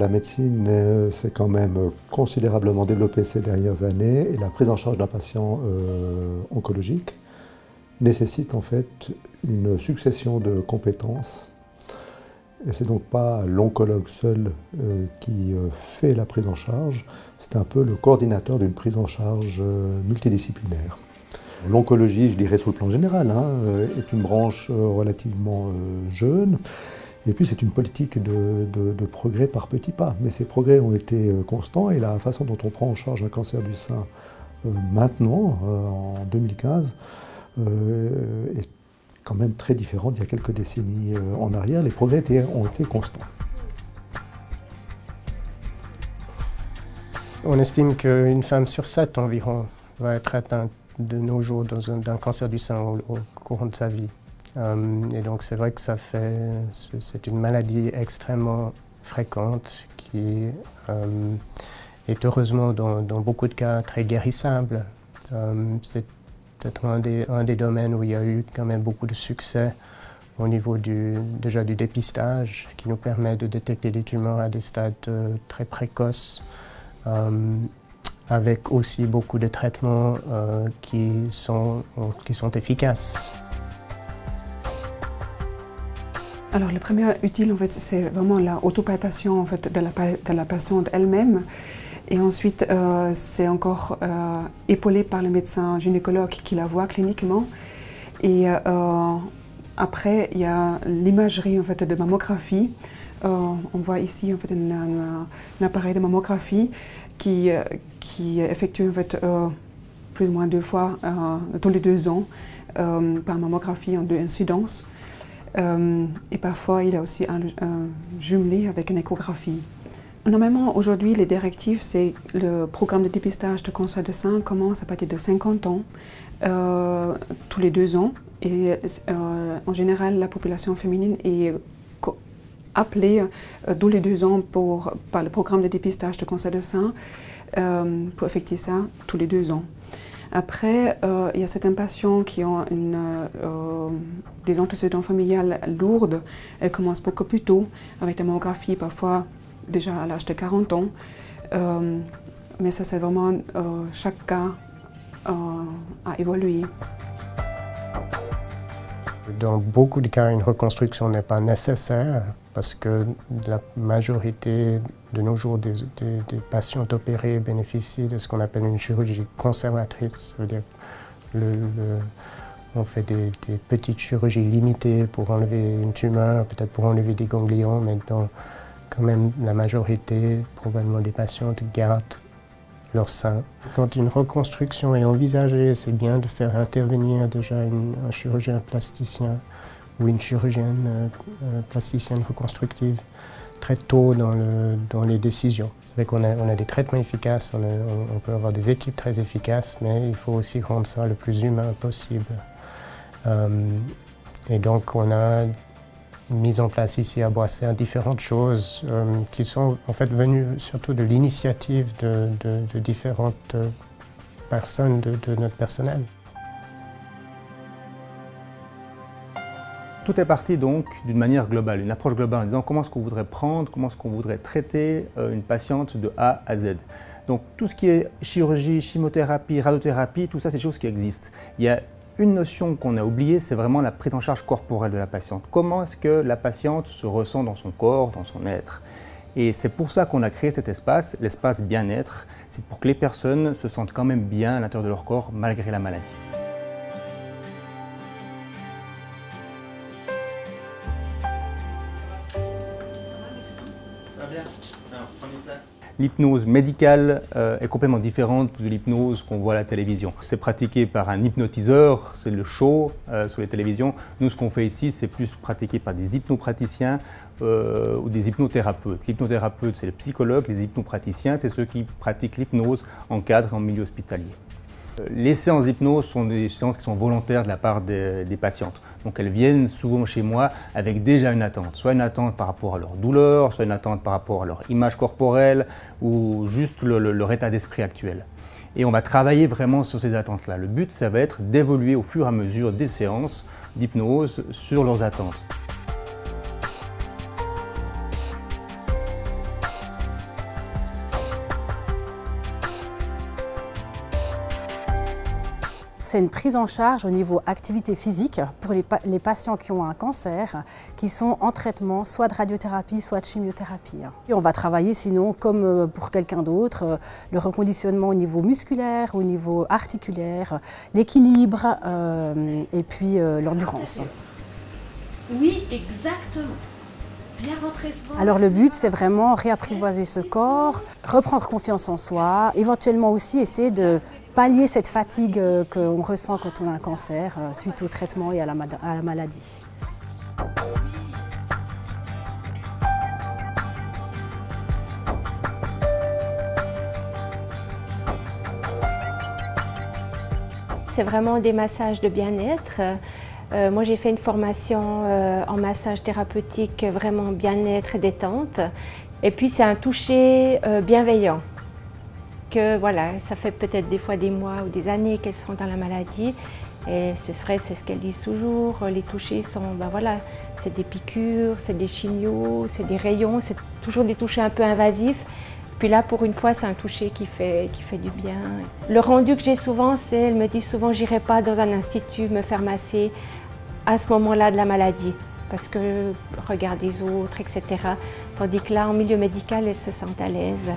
La médecine s'est quand même considérablement développée ces dernières années et la prise en charge d'un patient oncologique nécessite en fait une succession de compétences. Et c'est donc pas l'oncologue seul qui fait la prise en charge, c'est un peu le coordinateur d'une prise en charge multidisciplinaire. L'oncologie, je dirais sous le plan général, hein, est une branche relativement jeune. Et puis c'est une politique de progrès par petits pas. Mais ces progrès ont été constants et la façon dont on prend en charge un cancer du sein maintenant, en 2015, est quand même très différente d'il y a quelques décennies en arrière. Les progrès ont été constants. On estime qu'une femme sur 7 environ va être atteinte de nos jours d'un cancer du sein au cours de sa vie. Et donc c'est vrai que c'est une maladie extrêmement fréquente qui est heureusement dans beaucoup de cas très guérissable. C'est peut-être un des domaines où il y a eu quand même beaucoup de succès au niveau déjà du dépistage qui nous permet de détecter des tumeurs à des stades très précoces. Avec aussi beaucoup de traitements qui sont efficaces. Alors, le premier utile, en fait, c'est vraiment l'autopalpation en fait, de la patiente elle-même. Et ensuite, c'est encore épaulé par le médecin gynécologue qui la voit cliniquement. Et après, il y a l'imagerie en fait, de mammographie. On voit ici en fait, un appareil de mammographie qui effectue en fait, plus ou moins 2 fois tous les 2 ans par mammographie en 2 incidences. Et parfois, il y a aussi un jumelé avec une échographie. Normalement, aujourd'hui, les directives, c'est le programme de dépistage de cancer de sein commence à partir de 50 ans, tous les 2 ans. Et en général, la population féminine est appelée tous les 2 ans par le programme de dépistage de cancer de sein pour effectuer ça tous les 2 ans. Après, il y a certains patients qui ont des antécédents familiales lourdes. Elles commencent beaucoup plus tôt, avec la mammographie parfois déjà à l'âge de 40 ans. Mais ça, c'est vraiment chaque cas à évoluer. Dans beaucoup de cas, une reconstruction n'est pas nécessaire parce que la majorité de nos jours des patients opérés bénéficient de ce qu'on appelle une chirurgie conservatrice. C'est-à-dire on fait des petites chirurgies limitées pour enlever une tumeur, peut-être pour enlever des ganglions, mais quand même la majorité, probablement des patientes, gardent leur sein. Quand une reconstruction est envisagée, c'est bien de faire intervenir déjà un chirurgien plasticien ou une chirurgienne plasticienne reconstructive très tôt dans les décisions. C'est vrai qu'on a des traitements efficaces, on peut avoir des équipes très efficaces, mais il faut aussi rendre ça le plus humain possible. Et donc on a mis en place ici à Bois-Cerf différentes choses qui sont en fait venues surtout de l'initiative de différentes personnes de notre personnel. Tout est parti donc d'une manière globale, une approche globale en disant comment est-ce qu'on voudrait prendre, comment est-ce qu'on voudrait traiter une patiente de A à Z. Donc tout ce qui est chirurgie, chimiothérapie, radiothérapie, tout ça c'est des choses qui existent. Il y a une notion qu'on a oubliée, c'est vraiment la prise en charge corporelle de la patiente. Comment est-ce que la patiente se ressent dans son corps, dans son être? Et c'est pour ça qu'on a créé cet espace, l'espace bien-être. C'est pour que les personnes se sentent quand même bien à l'intérieur de leur corps malgré la maladie. L'hypnose médicale est complètement différente de l'hypnose qu'on voit à la télévision. C'est pratiqué par un hypnotiseur, c'est le show sur les télévisions. Nous, ce qu'on fait ici, c'est plus pratiqué par des hypnopraticiens ou des hypnothérapeutes. L'hypnothérapeute, c'est le psychologue, les hypnopraticiens, c'est ceux qui pratiquent l'hypnose en cadre et en milieu hospitalier. Les séances d'hypnose sont des séances qui sont volontaires de la part des patientes. Donc elles viennent souvent chez moi avec déjà une attente, soit une attente par rapport à leur douleur, soit une attente par rapport à leur image corporelle ou juste leur état d'esprit actuel. Et on va travailler vraiment sur ces attentes-là. Le but, ça va être d'évoluer au fur et à mesure des séances d'hypnose sur leurs attentes. c'est une prise en charge au niveau activité physique pour les patients qui ont un cancer, qui sont en traitement soit de radiothérapie, soit de chimiothérapie. Et on va travailler sinon, comme pour quelqu'un d'autre, le reconditionnement au niveau musculaire, au niveau articulaire, l'équilibre et puis l'endurance. Oui, exactement. Bien rentrer ce ventre. Alors le but, c'est vraiment réapprivoiser ce corps, reprendre confiance en soi, éventuellement aussi essayer de pallier cette fatigue qu'on ressent quand on a un cancer suite au traitement et à la maladie. C'est vraiment des massages de bien-être. Moi, j'ai fait une formation en massage thérapeutique, vraiment bien-être et détente. Et puis, c'est un toucher bienveillant. Que voilà, ça fait peut-être des fois des mois ou des années qu'elles sont dans la maladie. Et c'est vrai, c'est ce qu'elles disent toujours. Les touchés sont, ben voilà, c'est des piqûres, c'est des chimios, c'est des rayons. C'est toujours des touchés un peu invasifs. Puis là, pour une fois, c'est un toucher qui fait du bien. Le rendu que j'ai souvent, c'est qu'elle me dit souvent, j'irai pas dans un institut me faire masser à ce moment-là de la maladie, parce que regarde les autres, etc. Tandis que là, en milieu médical, elles se sentent à l'aise.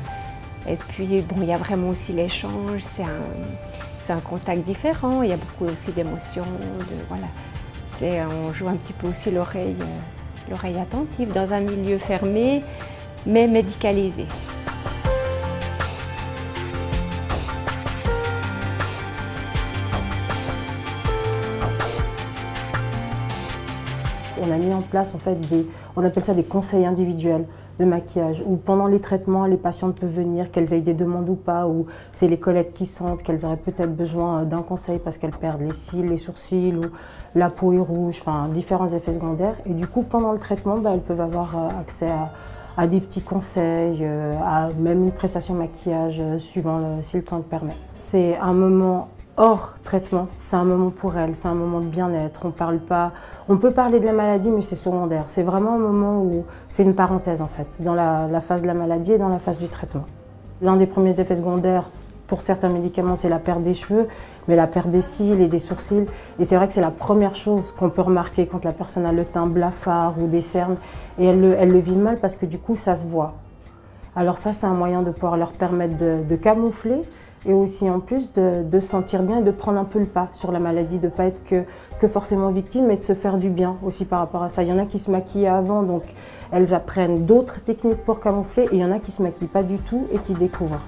Et puis, bon, il y a vraiment aussi l'échange, c'est un contact différent, il y a beaucoup aussi d'émotions, voilà. On joue un petit peu aussi l'oreille attentive dans un milieu fermé, mais médicalisé. On a mis en place en fait on appelle ça des conseils individuels de maquillage où pendant les traitements, les patientes peuvent venir, qu'elles aient des demandes ou pas, ou c'est les collègues qui sentent qu'elles auraient peut-être besoin d'un conseil parce qu'elles perdent les cils, les sourcils ou la peau est rouge, enfin différents effets secondaires. Et du coup, pendant le traitement, elles peuvent avoir accès à des petits conseils, à même une prestation maquillage suivant si le temps le permet. C'est un moment hors traitement, c'est un moment pour elle, c'est un moment de bien-être, on parle pas, on peut parler de la maladie mais c'est secondaire, c'est vraiment un moment où c'est une parenthèse en fait, dans la phase de la maladie et dans la phase du traitement. L'un des premiers effets secondaires pour certains médicaments c'est la perte des cheveux, mais la perte des cils et des sourcils, et c'est vrai que c'est la première chose qu'on peut remarquer quand la personne a le teint blafard ou des cernes, et elle le vit mal parce que du coup ça se voit. Alors ça c'est un moyen de pouvoir leur permettre de camoufler, et aussi en plus de se sentir bien et de prendre un peu le pas sur la maladie, de ne pas être que forcément victime, mais de se faire du bien aussi par rapport à ça. Il y en a qui se maquillaient avant, donc elles apprennent d'autres techniques pour camoufler, et il y en a qui ne se maquillent pas du tout et qui découvrent.